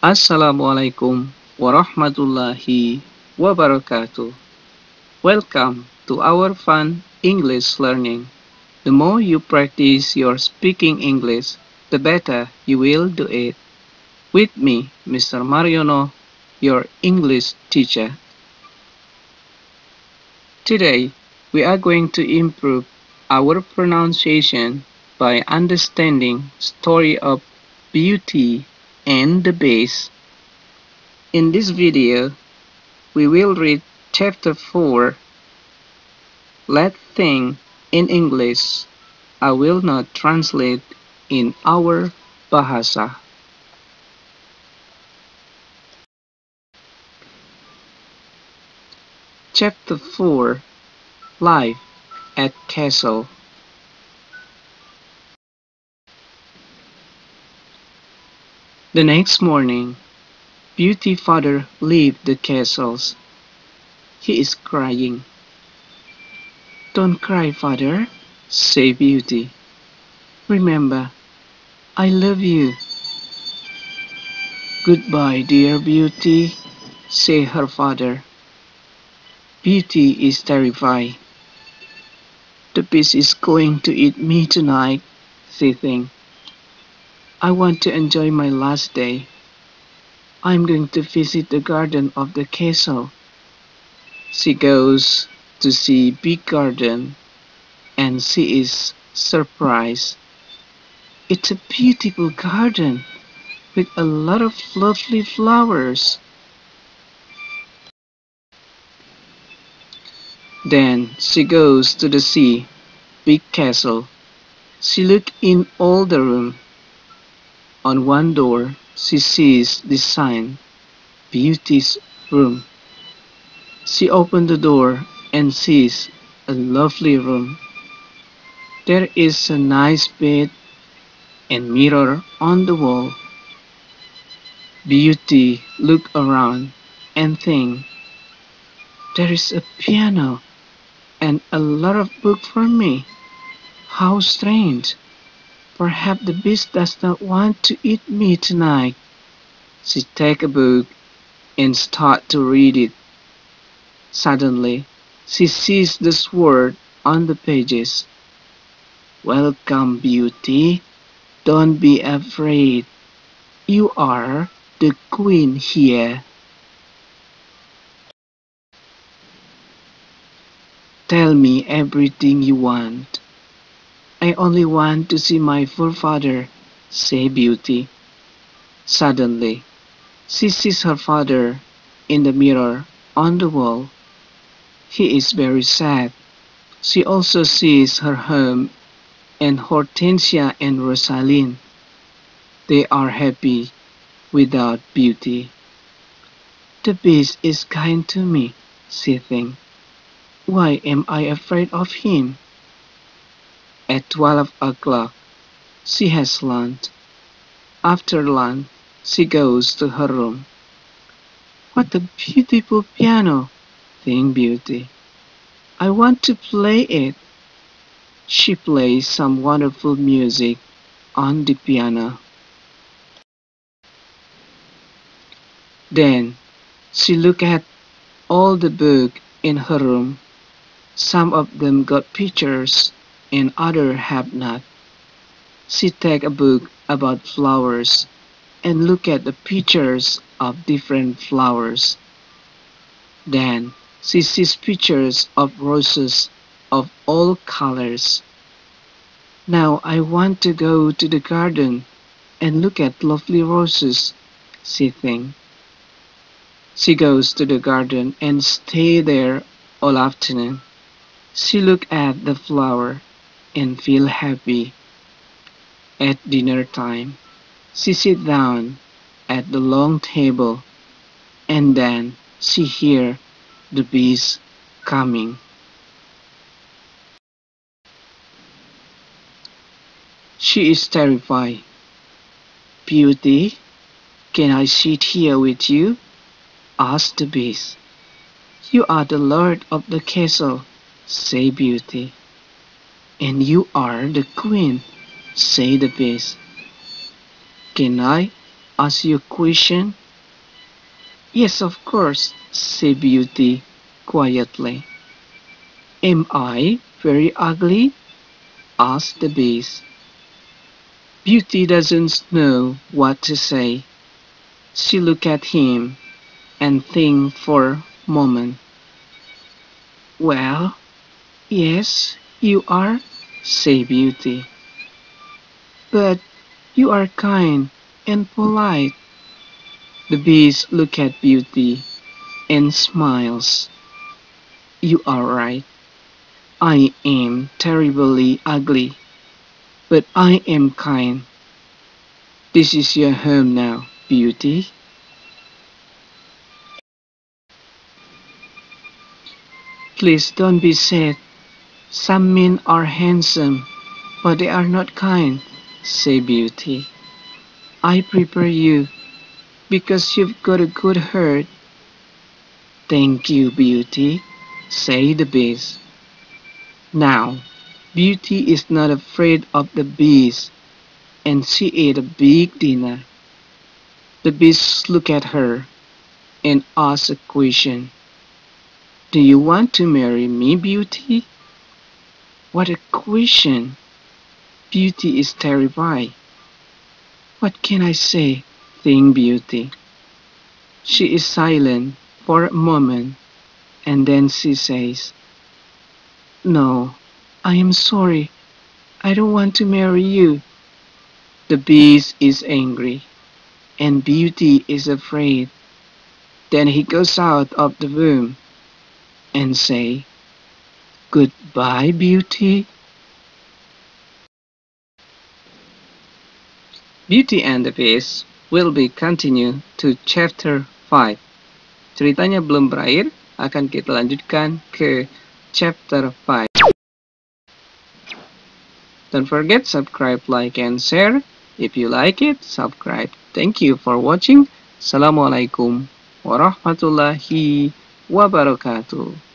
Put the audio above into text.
Assalamualaikum warahmatullahi wabarakatuh. Welcome to our fun English learning. The more you practice your speaking English, the better you will do it. With me, Mr. Mariono, your English teacher. Today, we are going to improve our pronunciation by understanding story of Beauty and the Beast. In this video, we will read chapter 4. Let's think in English. I will not translate in our bahasa. Chapter 4. Life at Castle. The next morning, Beauty's father leaves the castles. He is crying. "Don't cry, father," says Beauty. "Remember, I love you." "Goodbye, dear Beauty," says her father. Beauty is terrified. "The beast is going to eat me tonight," she thinks. "I want to enjoy my last day. I'm going to visit the garden of the castle." She goes to see big garden and she is surprised. It's a beautiful garden with a lot of lovely flowers. Then she goes to the sea, big castle. She looks in all the room. On one door, she sees the sign, Beauty's room. She opens the door and sees a lovely room. There is a nice bed and mirror on the wall. Beauty looks around and thinks, "There is a piano and a lot of books for me. How strange. Perhaps the beast does not want to eat me tonight." She takes a book and starts to read it. Suddenly, she sees the sword on the pages. "Welcome, Beauty. Don't be afraid. You are the queen here. Tell me everything you want." "I only want to see my forefather," says Beauty. Suddenly, she sees her father in the mirror on the wall. He is very sad. She also sees her home and Hortensia and Rosaline. They are happy without Beauty. "The beast is kind to me," she thinks. "Why am I afraid of him?" At 12 o'clock, she has lunch. After lunch, she goes to her room. "What a beautiful piano," thinks Beauty. "I want to play it." She plays some wonderful music on the piano. Then she looks at all the books in her room. Some of them got pictures and others have not. She takes a book about flowers and look at the pictures of different flowers. Then she sees pictures of roses of all colors. "Now I want to go to the garden and look at lovely roses," she thinks. She goes to the garden and stays there all afternoon. She looks at the flower and feels happy. At dinner time, she sits down at the long table and then she hears the beast coming. She is terrified. "Beauty, can I sit here with you?" asked the beast. "You are the lord of the castle," says Beauty. "And you are the queen," says the beast. "Can I ask you a question? Yes, of course, said Beauty quietly. Am I very ugly? Asked the Beast. Beauty doesn't know what to say. She looked at him and think for a moment. Well, yes, you are, said Beauty. But you are kind and polite. The Beast looked at Beauty and smiles. You are right. I am terribly ugly, but I am kind. This is your home now, Beauty. Please don't be sad. Some men are handsome, but they are not kind, said Beauty. I prepare you, because you've got a good heart. Thank you, Beauty, said the Beast. Now, Beauty is not afraid of the Beast, and she ate a big dinner. The Beast looked at her and asked a question. Do you want to marry me, Beauty? What a question! Beauty is terrified. What can I say? Think Beauty. She is silent for a moment, and then she says, No, I am sorry. I don't want to marry you. The Beast is angry, and Beauty is afraid. Then he goes out of the room and says, Goodbye, Beauty. Beauty and the Beast will be continued to chapter 5. Ceritanya belum berakhir, akan kita lanjutkan ke chapter 5. Don't forget, subscribe, like, and share. If you like it, subscribe. Thank you for watching. Assalamualaikum warahmatullahi wabarakatuh.